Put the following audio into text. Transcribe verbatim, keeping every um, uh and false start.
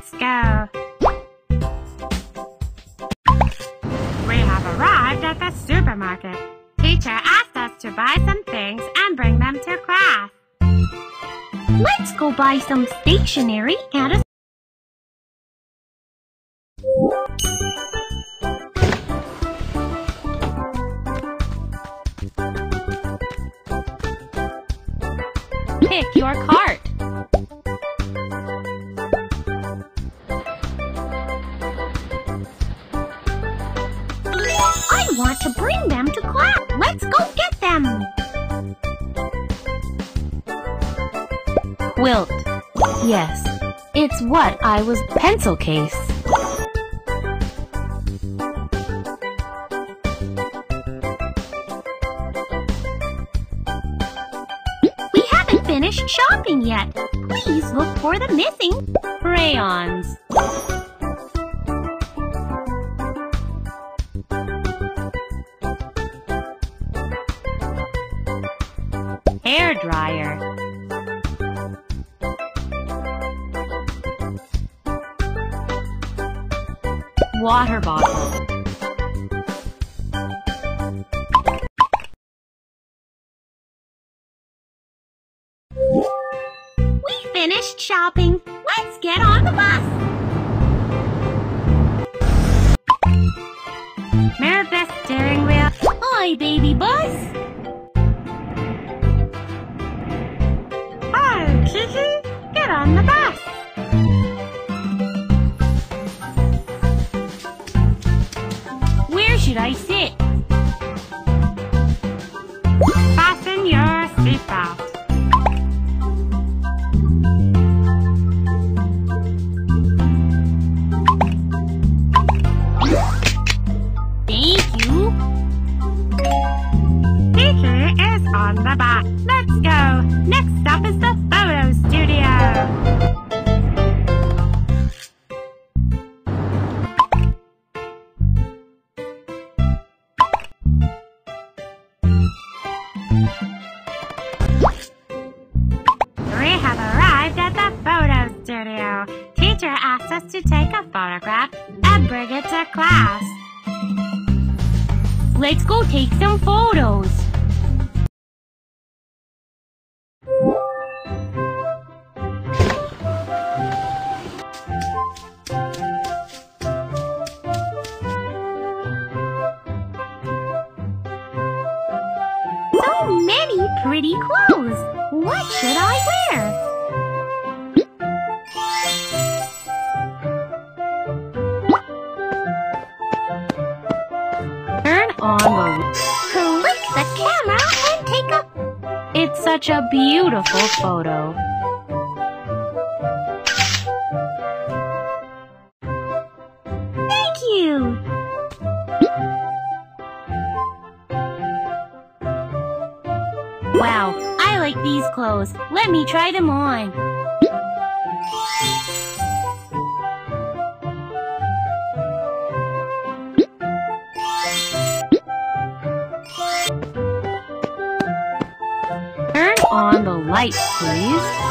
Let's go! We have arrived at the supermarket. Teacher asked us to buy some things and bring them to class. Let's go buy some stationery at a... Pick your cart. I want to bring them to class. Let's go get them. Quilt. Yes, it's what I was... Pencil case. Finished shopping yet. Please look for the missing crayons. Hair dryer. Water bottle. Finished shopping. Let's get on the bus. Mirror bus steering wheel. Hi, baby bus. Hi, Kiki. Get on the bus. Where should I sit? Fasten your seatbelt. On the bus. Let's go. Next stop is the photo studio. We have arrived at the photo studio. Teacher asked us to take a photograph and bring it to class. Let's go take some photos. Pretty clothes. What should I wear? Turn on the... Click the camera and take a... It's such a beautiful photo. Thank you! Wow, I like these clothes. Let me try them on. Turn on the lights, please.